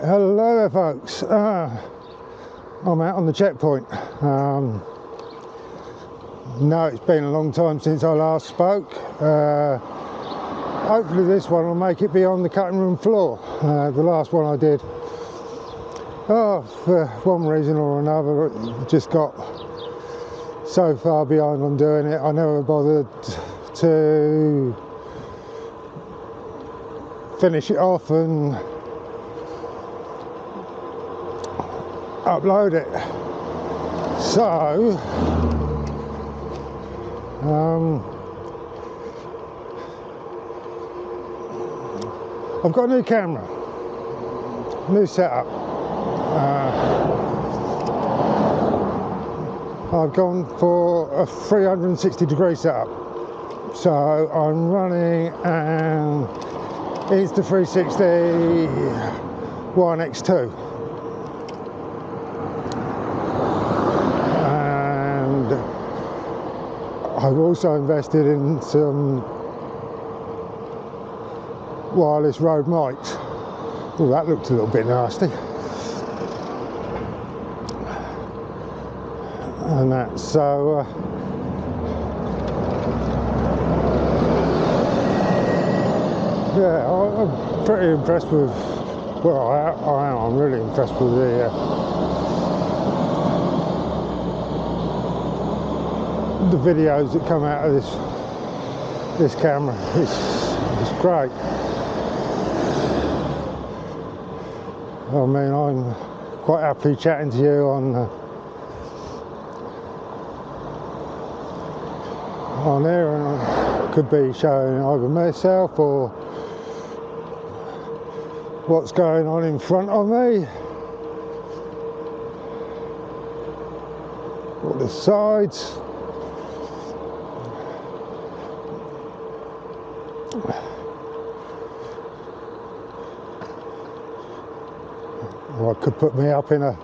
Right, hello there folks. I'm out on the checkpoint. No, it's been a long time since I last spoke. Hopefully this one will make it beyond the cutting room floor. The last one I did, for one reason or another, just got so far behind on doing it. I never bothered to finish it off and upload it. So I've got a new camera, new setup. I've gone for a 360-degree setup, so I'm running an Insta360 One X2. I've also invested in some wireless Rode mics. Oh, that looked a little bit nasty. And that, so yeah, I'm pretty impressed with. Well, I am. I'm really impressed with the videos that come out of this camera. It's great. I mean, I'm quite happily chatting to you on there, and I could be showing either myself or what's going on in front of me, or the sides. Or I could put me up in a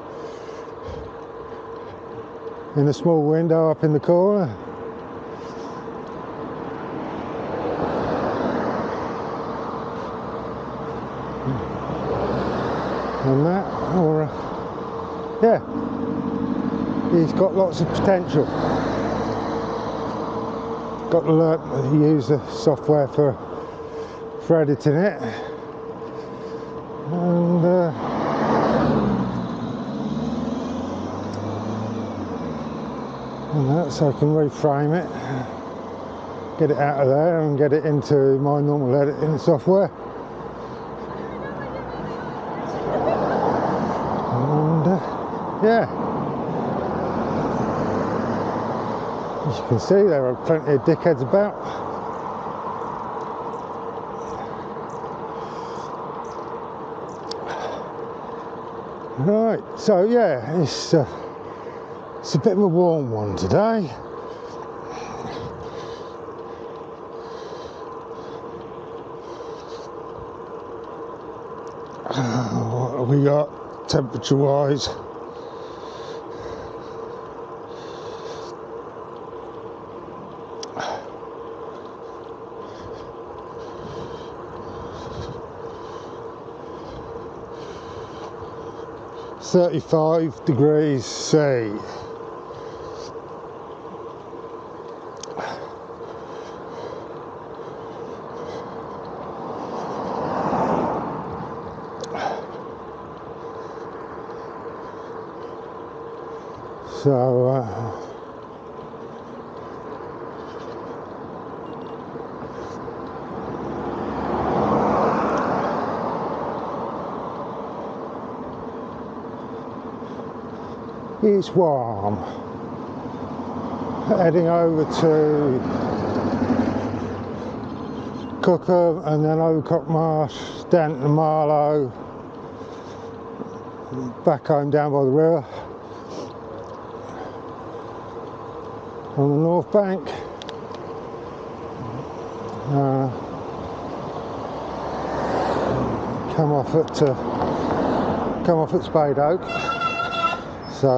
small window up in the corner. And that, or yeah, he's got lots of potential. Got to learn to use the software for editing it, and that, so I can reframe it, get it out of there and get it into my normal editing software. And yeah, as you can see, there are plenty of dickheads about. Right, so yeah, it's a bit of a warm one today. What have we got temperature wise? -35°C. So it's warm. Heading over to Cookham and then Overcock Marsh, Denton, Marlow, back home down by the river on the north bank. Come off at Spade Oak. So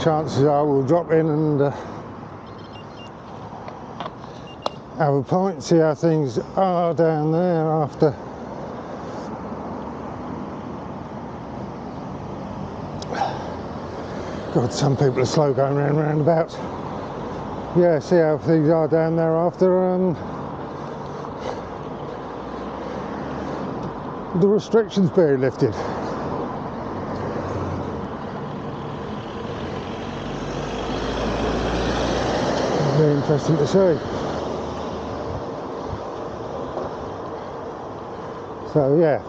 chances are we'll drop in and have a pint, see how things are down there after God, some people are slow going round roundabouts. Yeah, see how things are down there after the restrictions being lifted. Very interesting to see. So yeah,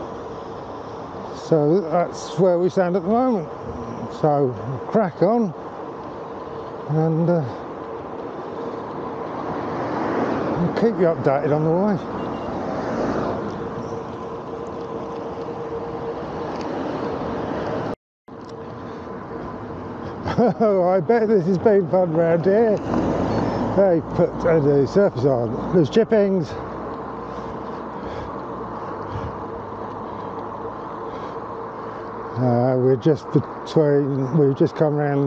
so that's where we stand at the moment. So crack on, and I'll keep you updated on the way. Oh, I bet this has been fun round here. They put the surface on. There's chippings. We've just come round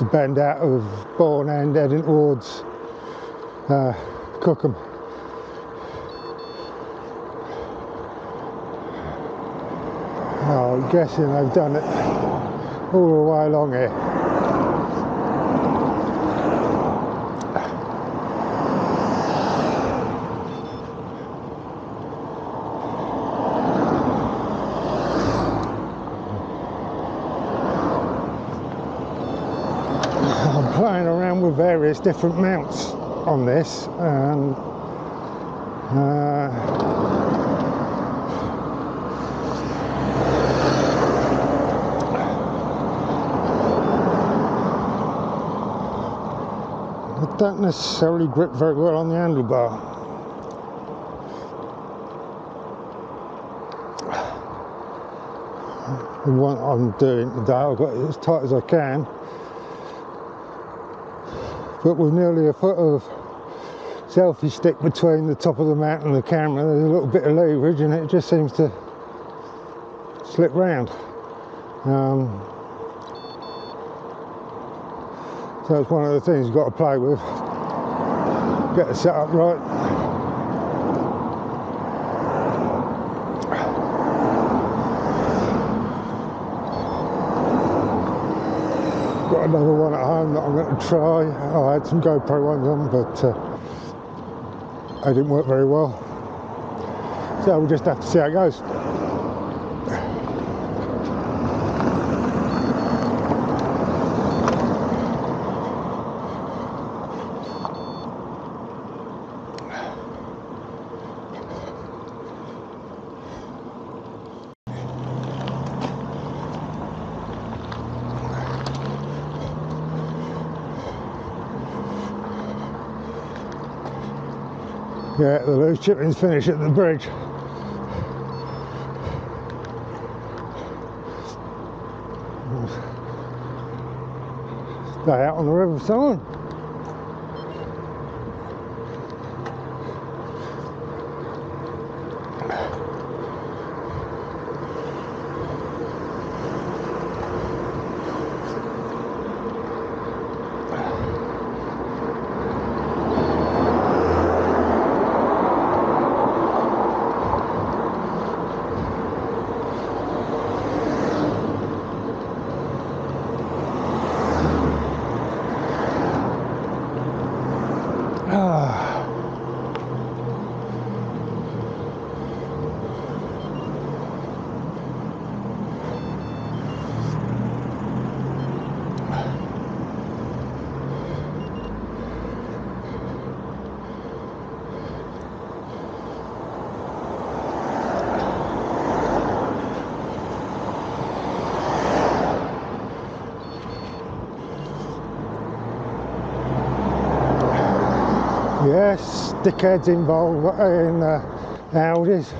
the bend out of Bourne and heading towards Cookham. Oh, I'm guessing I've done it all the way along here. I'm playing around with various different mounts on this, and don't necessarily grip very well on the handlebar. The one I'm doing today, I've got it as tight as I can, but with nearly a foot of selfie stick between the top of the mount and the camera, there's a little bit of leverage and it just seems to slip round. So it's one of the things you've got to play with. Get the setup right. Got another one at home that I'm going to try. I had some GoPro ones on, but they didn't work very well. So we'll just have to see how it goes. Yeah, the loose chippings finish at the bridge. Stay out on the river soon. Yes, dickheads involved in Audis.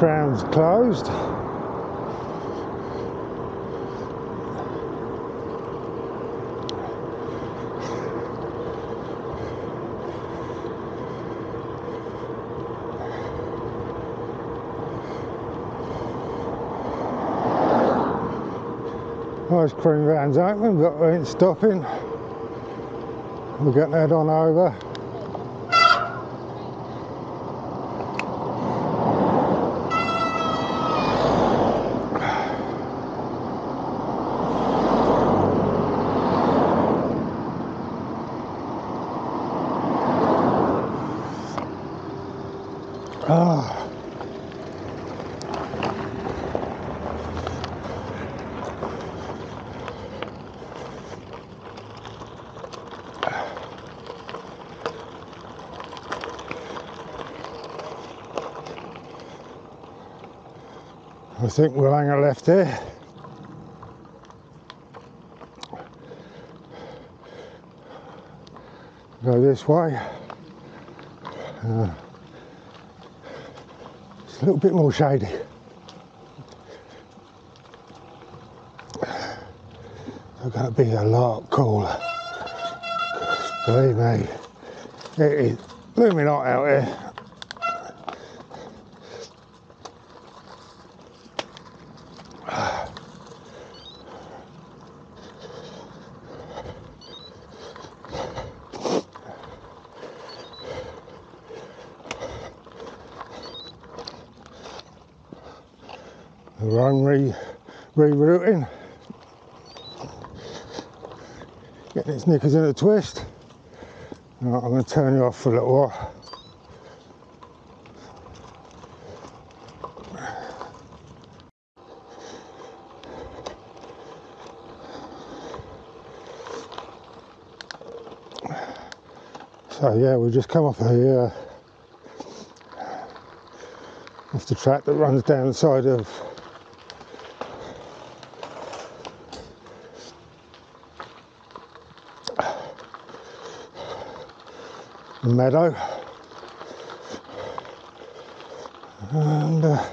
Crown's closed. Ice cream van's open, but we ain't stopping. We'll get that on over. I think we'll hang a left here. Go this way. It's a little bit more shady. They're going to be a lot cooler. Believe me, it is blooming hot out here. Rerouting, getting its knickers in a twist. Right, I'm going to turn you off for a little while. So yeah, we've just come off the track that runs down the side of Meadow, and head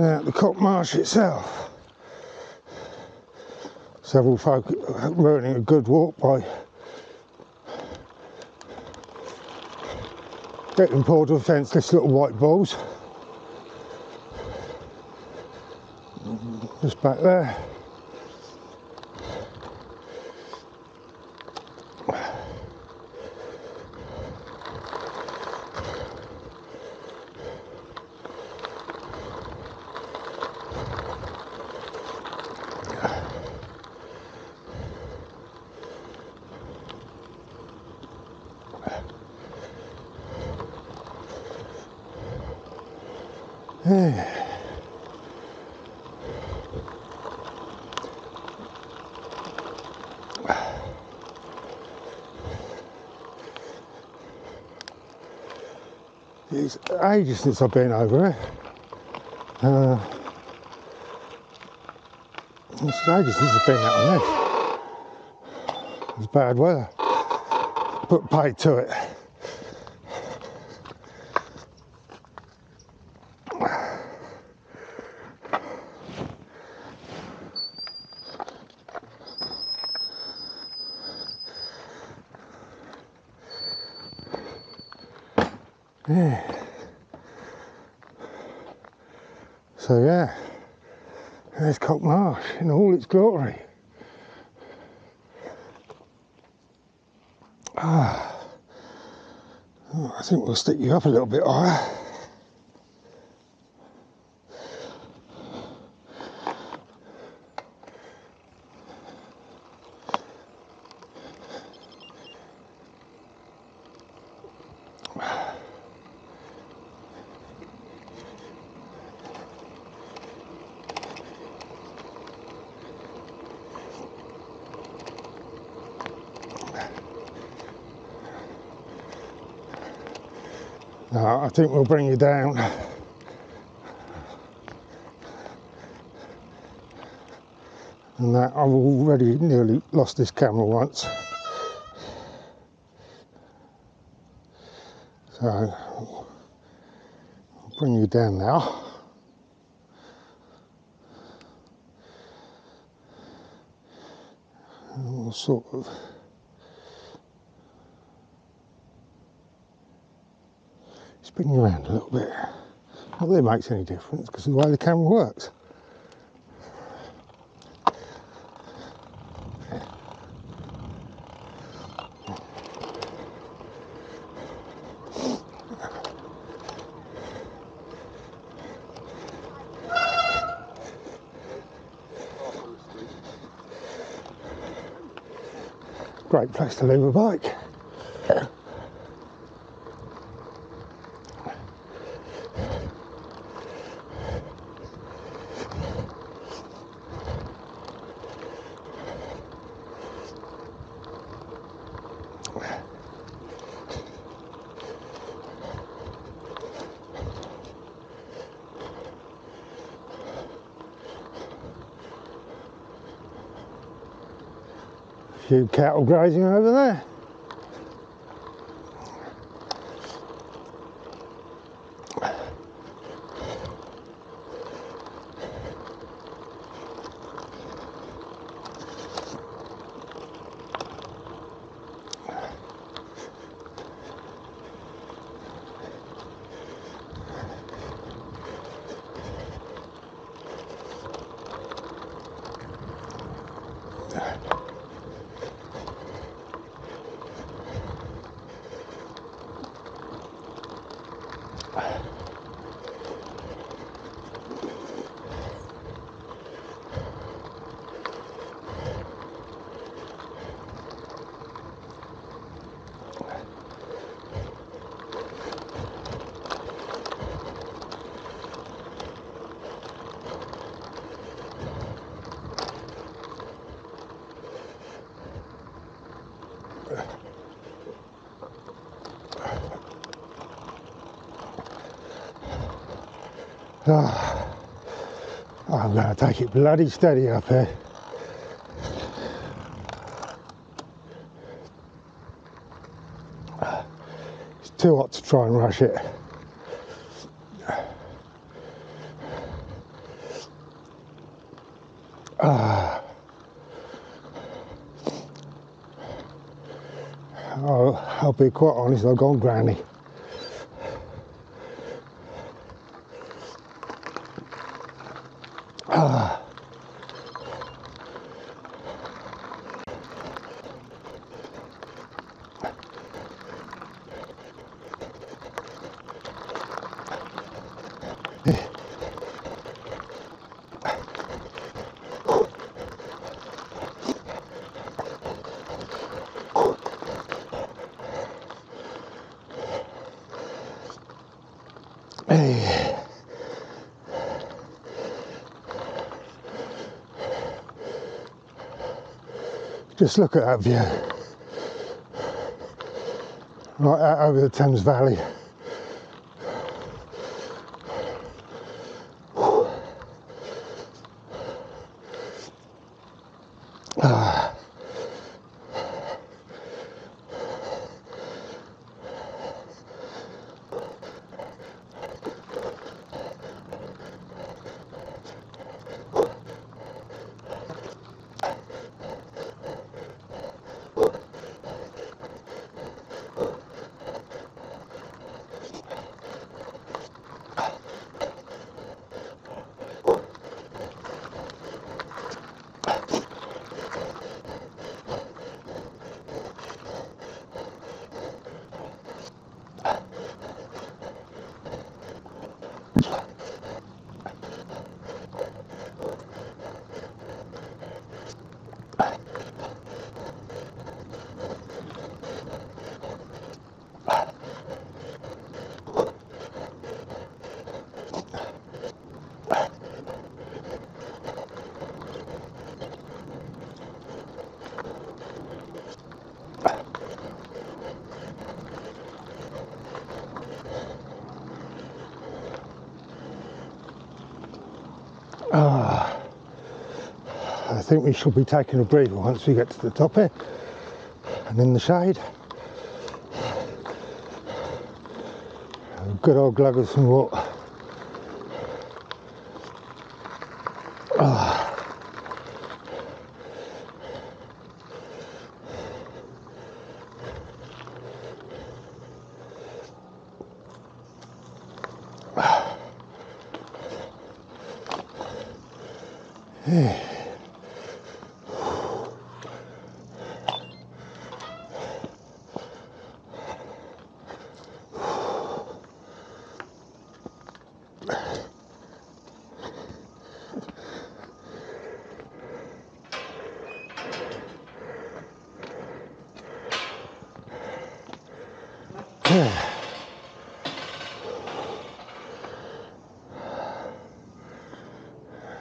out the Cock Marsh itself. Several folk ruining a good walk by getting pulled with fenceless little white balls. Just back there. It's ages since I've been over it. It's ages since I've been out on this. It's bad weather, put paid to it. So yeah, there's Cock Marsh in all its glory. I think we'll stick you up a little bit higher. No, I think we'll bring you down. And that, I've already nearly lost this camera once. So I'll bring you down now. And we'll sort of spin you around a little bit. Not that it makes any difference because of the way the camera works. Great place to leave a bike. Few cattle grazing over there. Oh, I'm going to take it bloody steady up here. It's too hot to try and rush it. I'll be quite honest, I've gone granny. Just look at that view, right out over the Thames Valley. I think we should be taking a breather once we get to the top here and in the shade. good old Gluggerson Walk.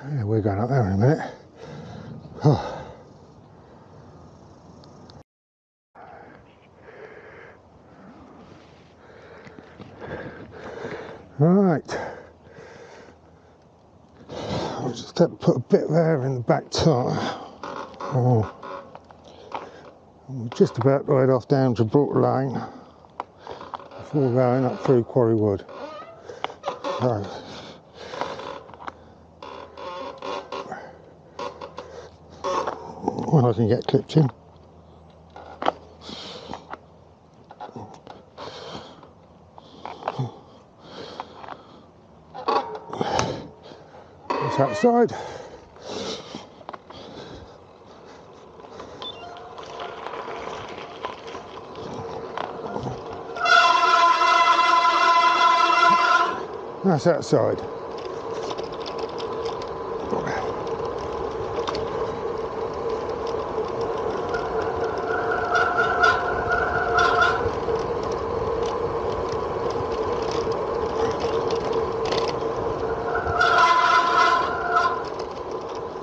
Yeah, we're going up there in a minute. Oh. Right. I'll just have to put a bit there in the back tire. Oh. We're just about right off down Gibraltar line. All going up through Quarry Wood. Right. When I can get clipped in. It's outside. That's outside.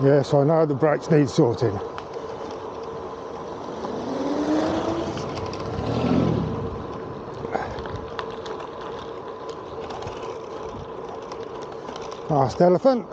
Yes, I know the brakes need sorting. Last elephant.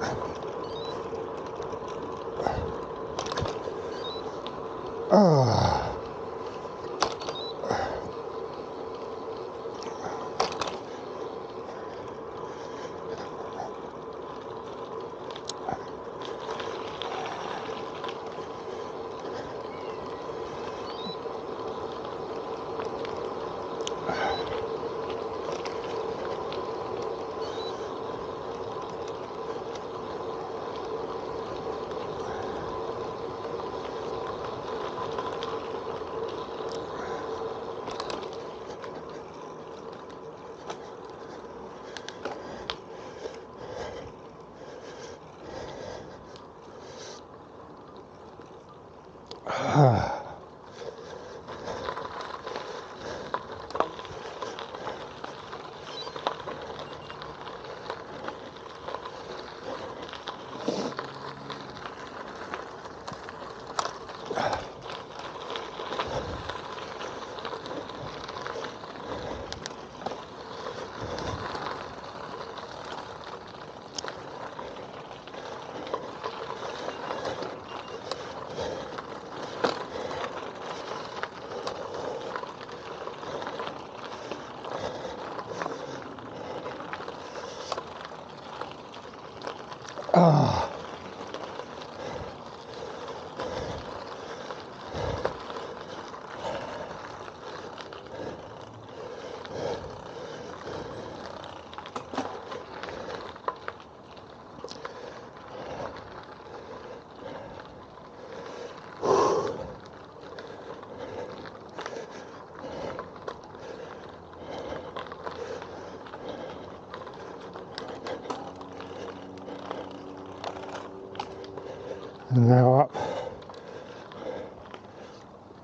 And now up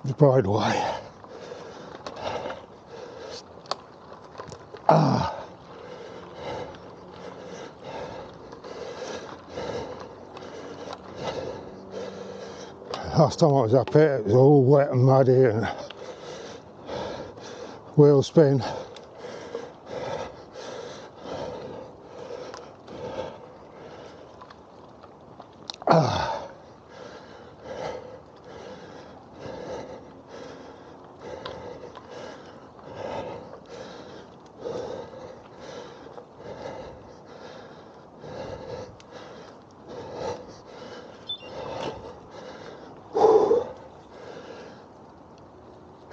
the Bridleway. Last time I was up here, it was all wet and muddy and wheel spin.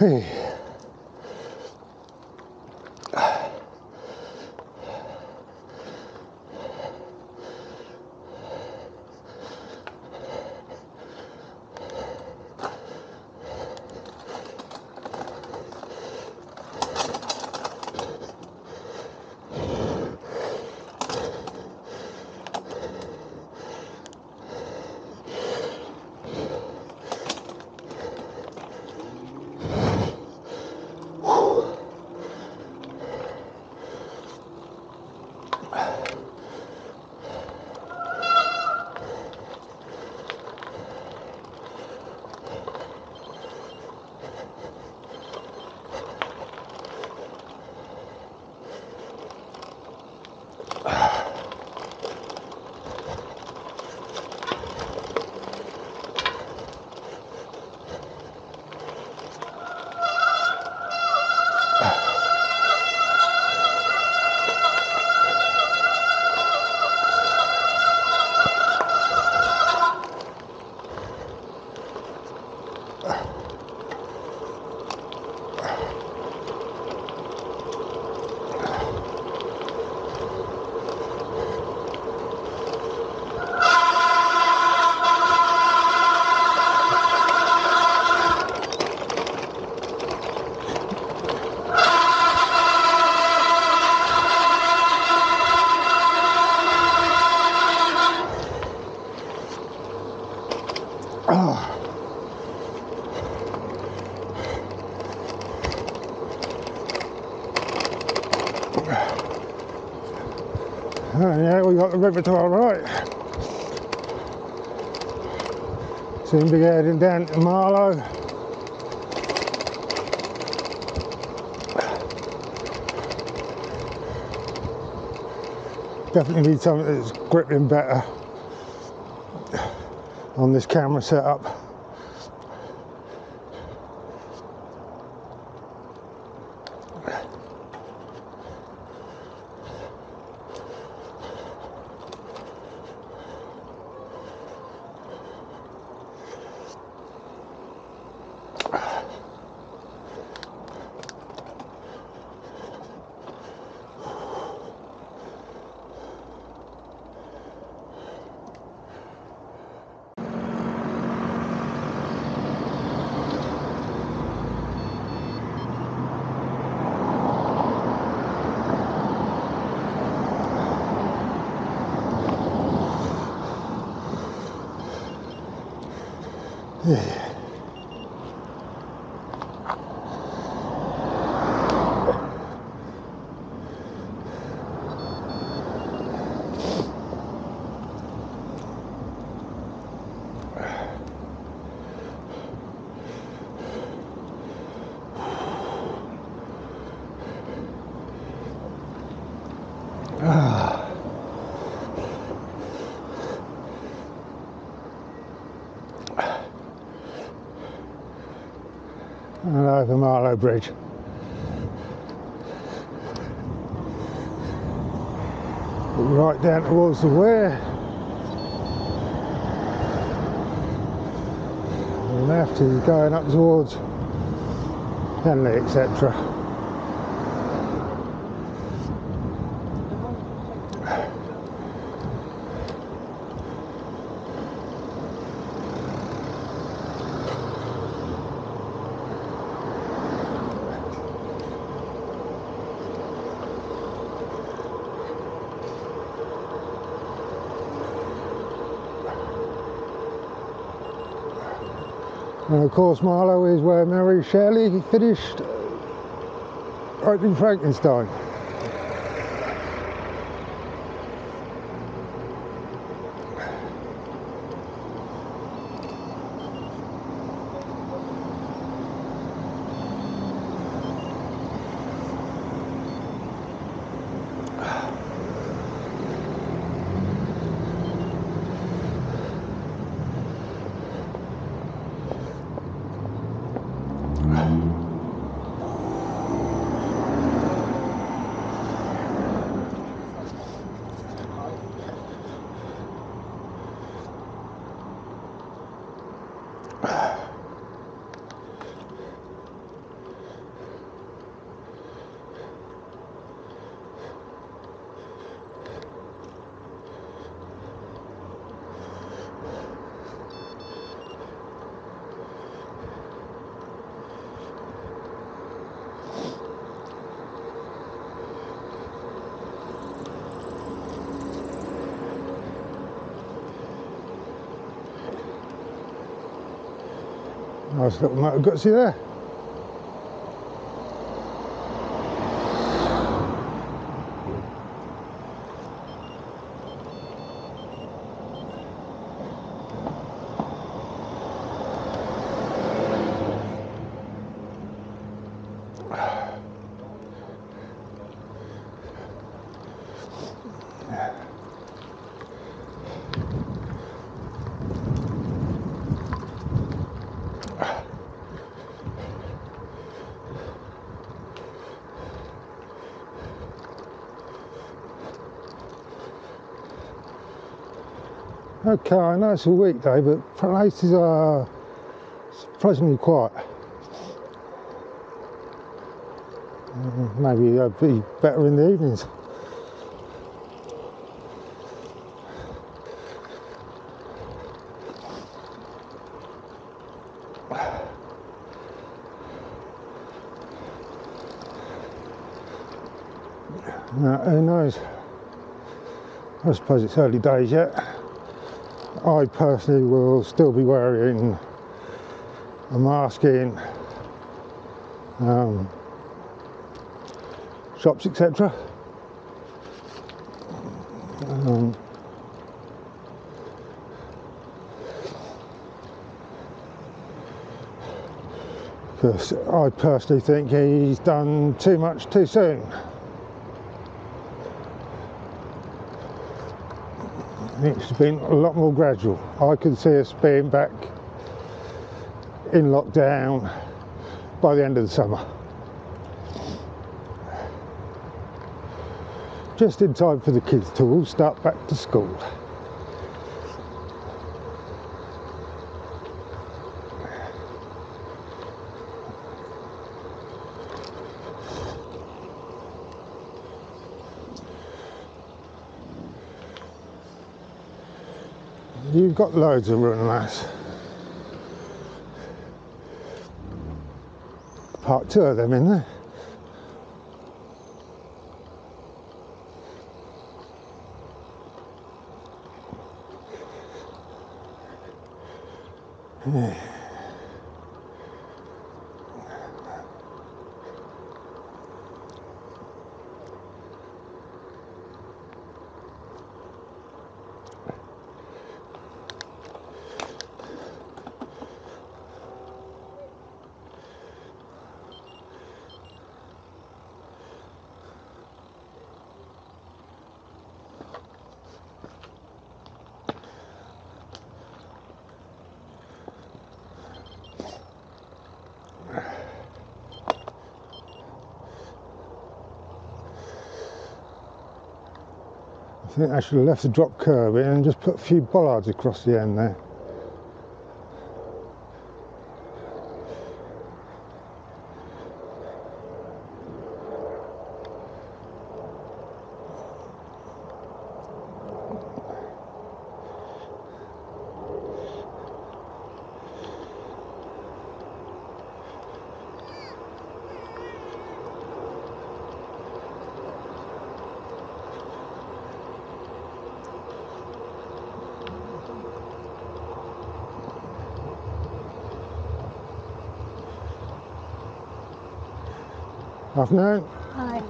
Hey. River to our right. Seem to be heading down to Marlow. Definitely need something that's gripping better on this camera setup. And over Marlow Bridge. Right down towards the Weir. The left is going up towards Henley, etc. And of course Marlow is where Mary Shelley finished writing Frankenstein. Nice little amount of gutsy there. Okay, I know it's a weekday, but places are surprisingly quiet. Maybe they'd be better in the evenings. Now, who knows? I suppose it's early days yet. I personally will still be wearing a mask in shops, etc. Because I personally think he's done too much too soon. It's been a lot more gradual. I can see us being back in lockdown by the end of the summer. Just in time for the kids to all start back to school. You've got loads of room, lass. Part two of them in there. Yeah. I think I should have left the drop curb in and just put a few bollards across the end there. Afternoon. Hi.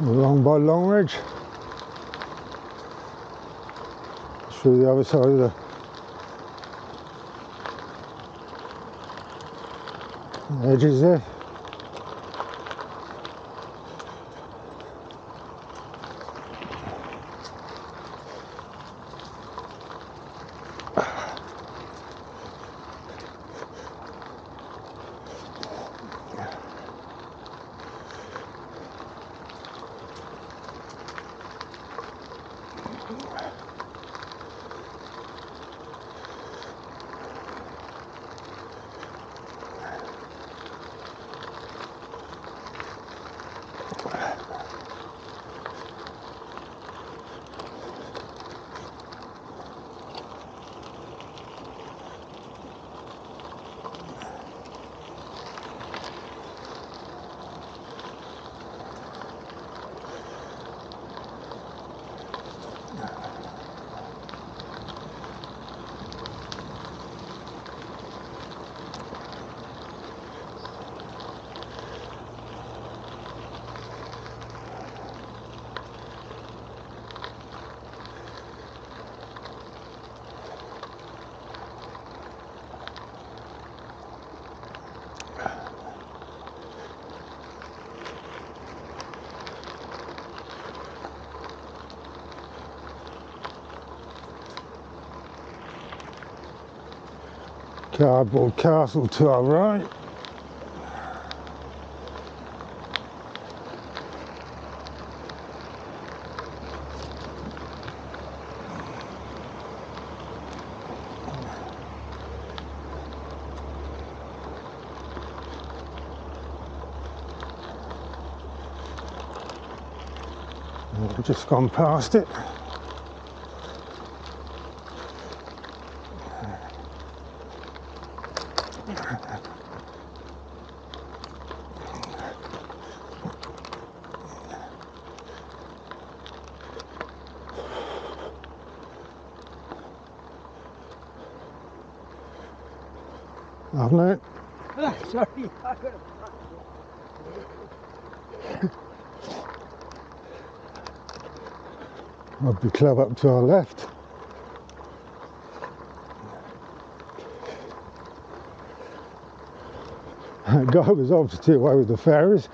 Along by Longridge, through the other side of the edges there. Cardboard castle to our right. We've just gone past it. Haven't it? Sorry, I got a... Rugby club up to our left. That guy was obviously away with the ferries.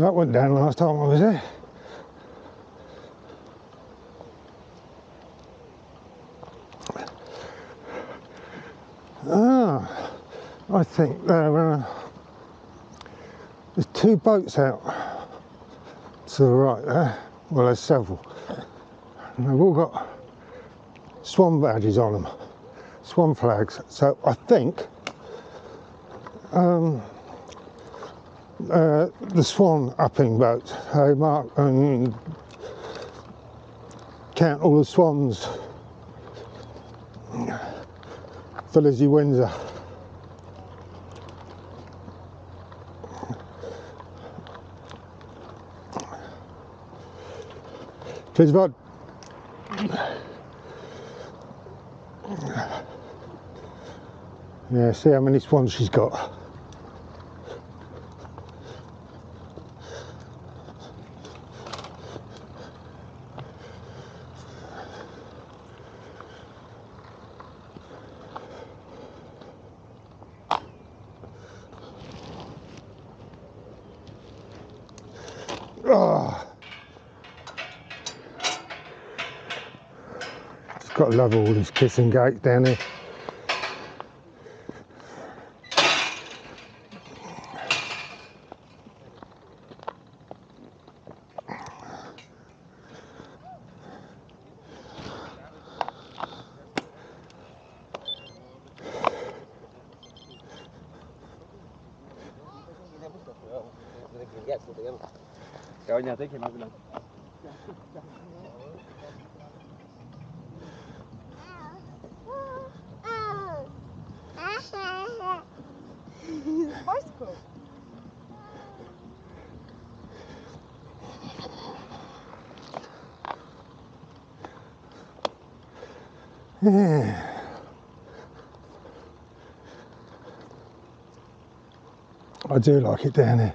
That went down last time I was there. Ah, I think there's two boats out to the right there. Well, there's several. And they've all got swan badges on them, swan flags. So I think the swan upping boat, they mark and count all the swans for Lizzie Windsor. Cheers, bud. Yeah, see how many swans she's got. I love all these kissing gates down here. Yeah. I do like it down here.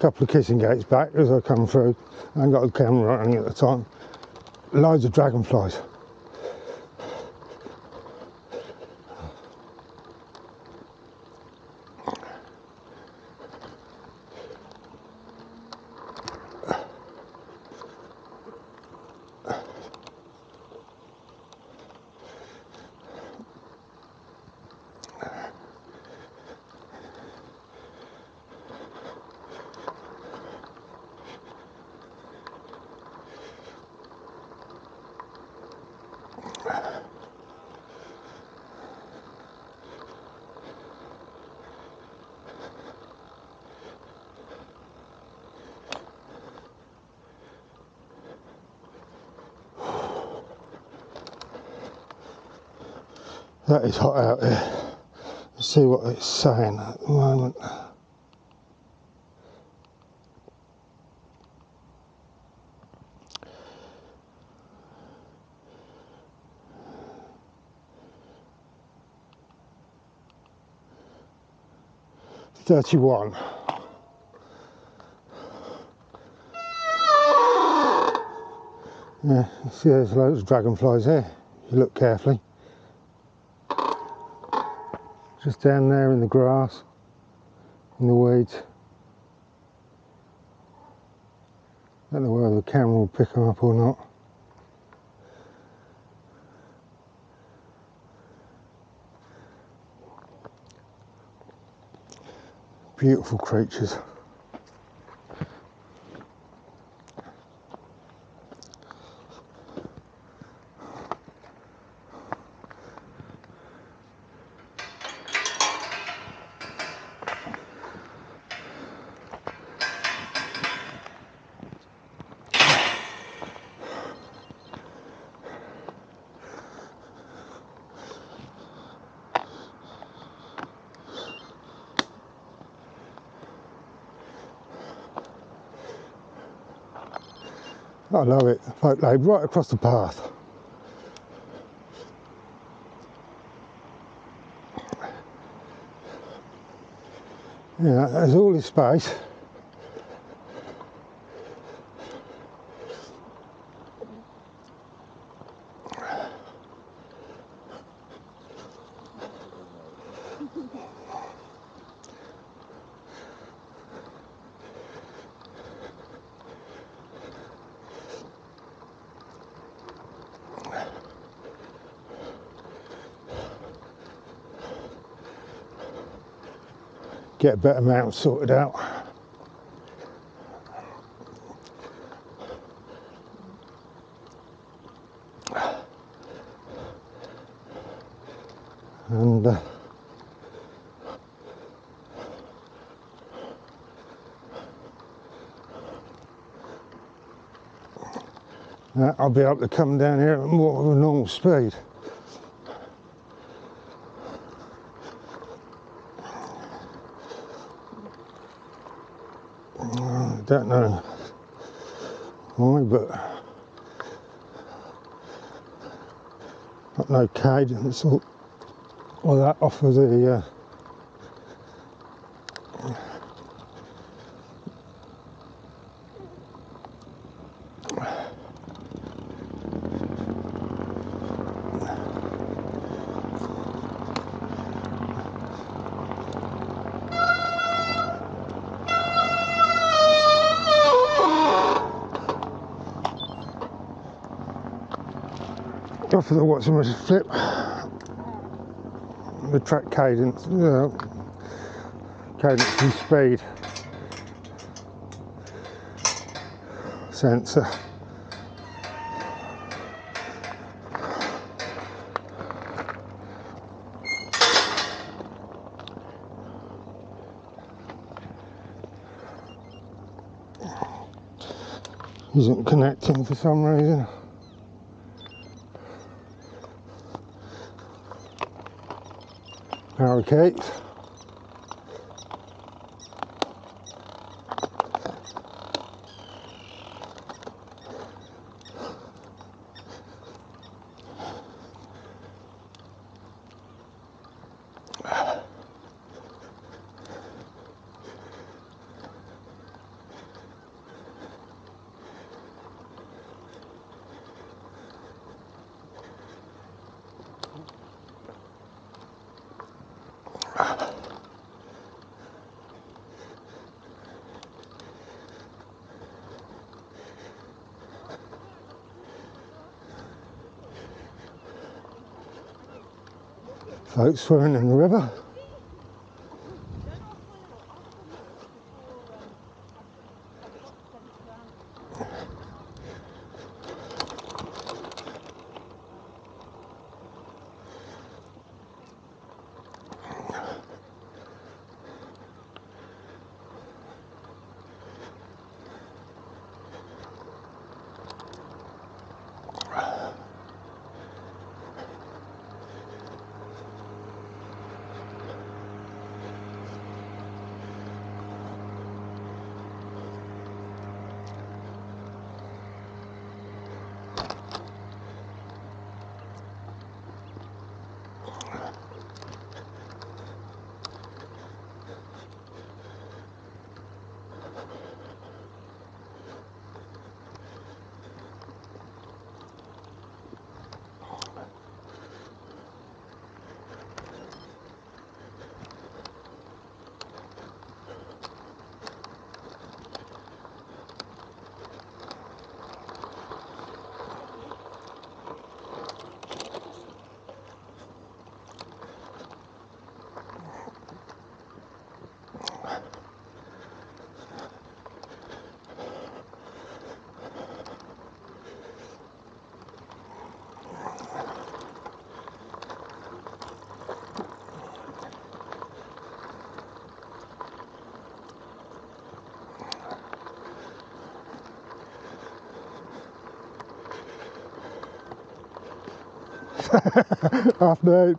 Couple of kissing gates back as I come through. I haven't got the camera running at the time. Loads of dragonflies. That is hot out there. Let's see what it's saying at the moment. Thirty-one. Yeah, see there's loads of dragonflies here, if you look carefully. Just down there in the grass, in the weeds. I don't know whether the camera will pick them up or not. Beautiful creatures. I love it, folk lane, right across the path. Yeah, there's all this space. Get a better mount sorted out. And I'll be able to come down here at more of a normal speed. Don't know why, but got no cadence or that off of the off of the watch and flip, the track cadence, you know, cadence and speed sensor. Isn't connecting for some reason. Parakeets. Folks swimming in the river. half note.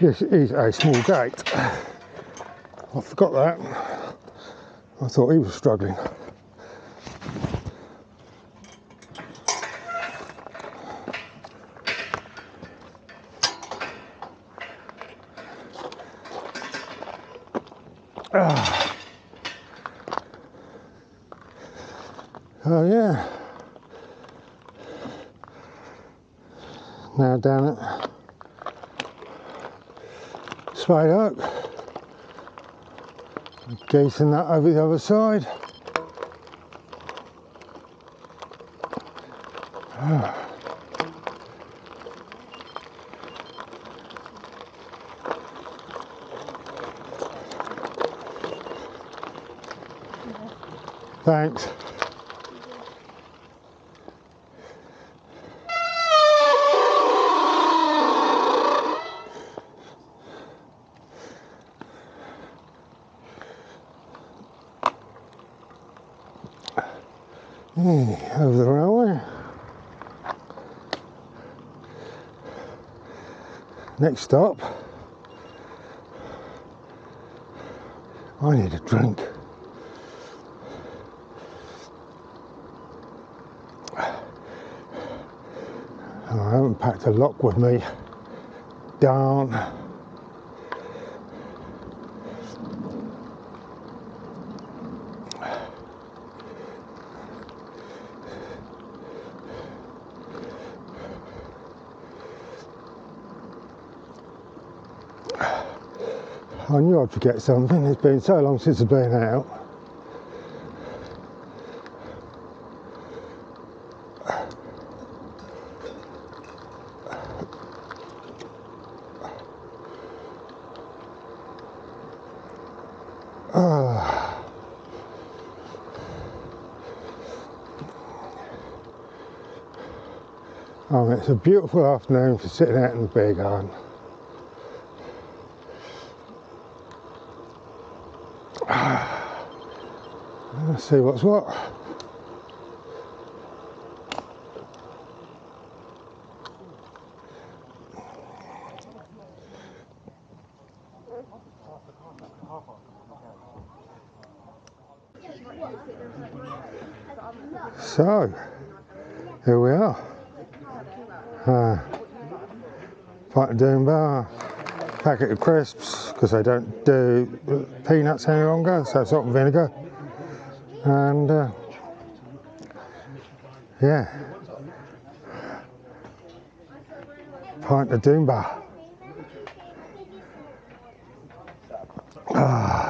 This is a small gate. I forgot that. I thought he was struggling. Oh yeah. Now down it. Spade Oak, gating that over the other side. Thanks. Over the railway. Next stop. I need a drink. And I haven't packed a lock with me. Darn. I knew I'd forget something. It's been so long since I've been out. Oh, it's a beautiful afternoon for sitting out in the beer garden. Let's see what's what. So, here we are. Fighting Doom Bar. Packet of crisps, because they don't do peanuts any longer, so salt and vinegar. And yeah, pint of Doom Bar. Ah.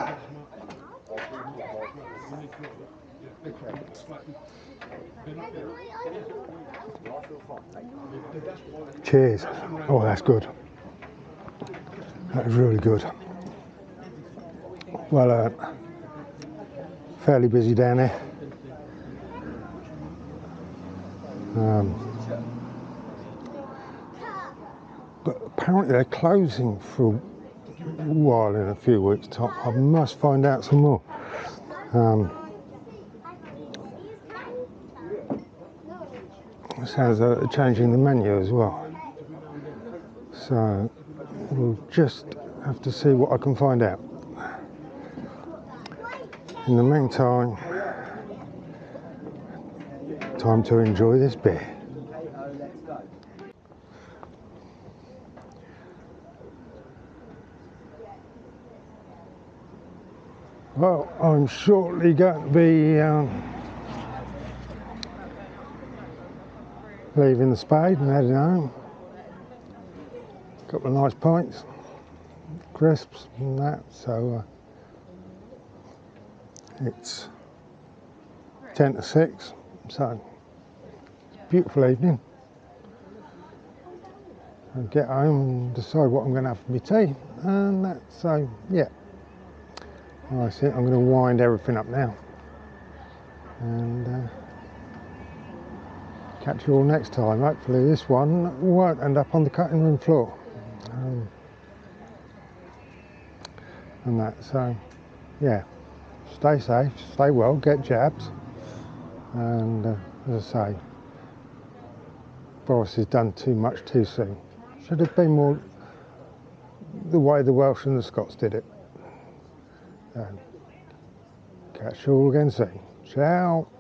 Cheers. Oh, that's good. That is really good. Well, fairly busy down here. But apparently they're closing for a while in a few weeks' time. I must find out some more. It sounds like they're changing the menu as well. So we'll just have to see what I can find out. In the meantime, time to enjoy this beer. Well, I'm shortly going to be leaving the Spade and heading home. Couple of nice pints, crisps and that, so it's 10 to 6, so beautiful evening. I'll get home and decide what I'm going to have for my tea and that, so yeah. I think I'm going to wind everything up now and catch you all next time. Hopefully this one won't end up on the cutting room floor and that, so yeah, stay safe, stay well, get jabs, and as I say, Boris has done too much too soon. Should have been more the way the Welsh and the Scots did it. Catch you all again soon. Ciao.